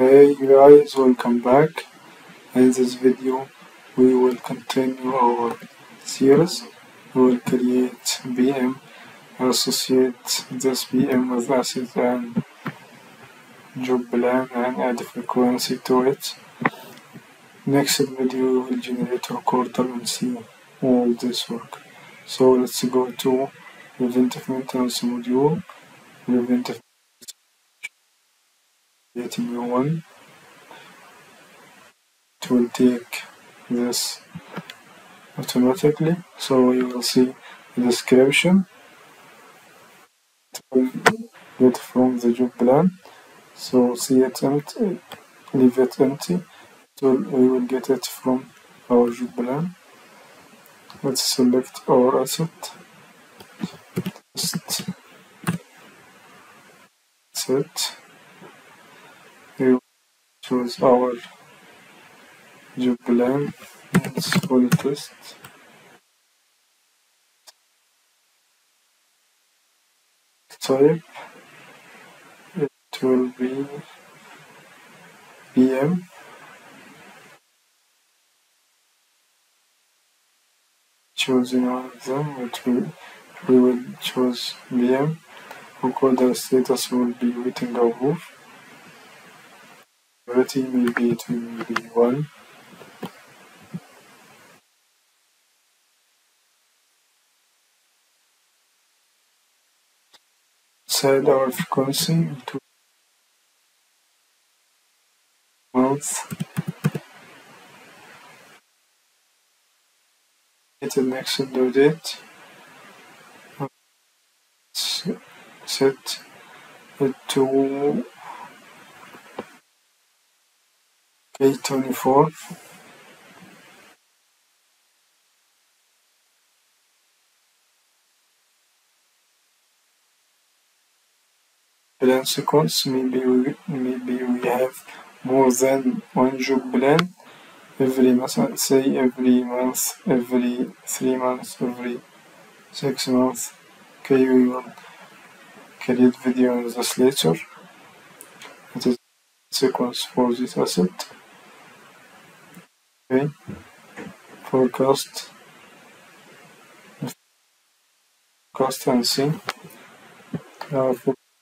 Hey guys, welcome back. In this video we will continue our series. We will create BM, associate this BM with assets and job plan, and add frequency to it. Next video we will generate a recorder and see all this work. So let's go to Preventive Maintenance Module, Preventive, create a new one. It will take this automatically, so you will see the description. It will get from the job plan, so see it empty, leave it empty. So we will get it from our job plan. Let's select our asset. Just set. We will choose our job plan. Let's call it test. Type. It will be BM. Choosing one of them, which we will choose BM. Recorder status will be waiting above. Priority, maybe it will be 1. Set our frequency to month. Hit the next load date. Set it to K24. Plan sequence, maybe we have more than one job plan. Every month, say every month, every 3 months, every 6 months. Okay, we will create video on this later. It is sequence for this asset. Okay, forecast and see.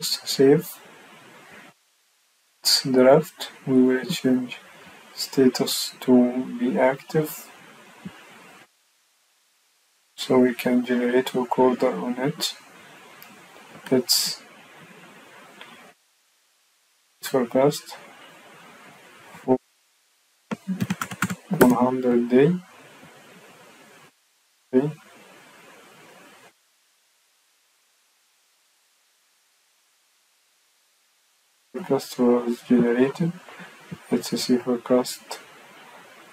Save. It's draft. We will change status to be active so we can generate recorder on it. Let's forecast for 100 days. Okay. Forecast was generated. Let's see forecast.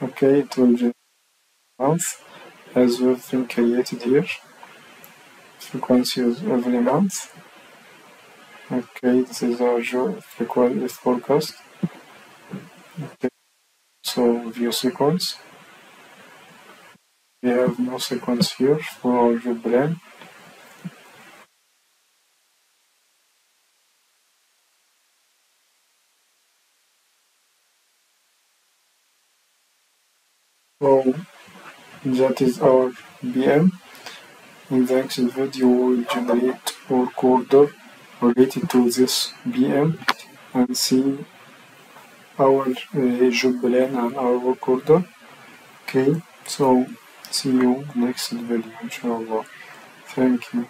Okay, it will generate month as we've been created here. Frequency is every month. Okay, this is our frequency forecast. Okay. So view sequence. We have no sequence here for our job plan. So that is our BM. In the next video we will generate our recorder related to this BM and see our job plan and our recorder. Okay, so see you next video, inshallah. Thank you.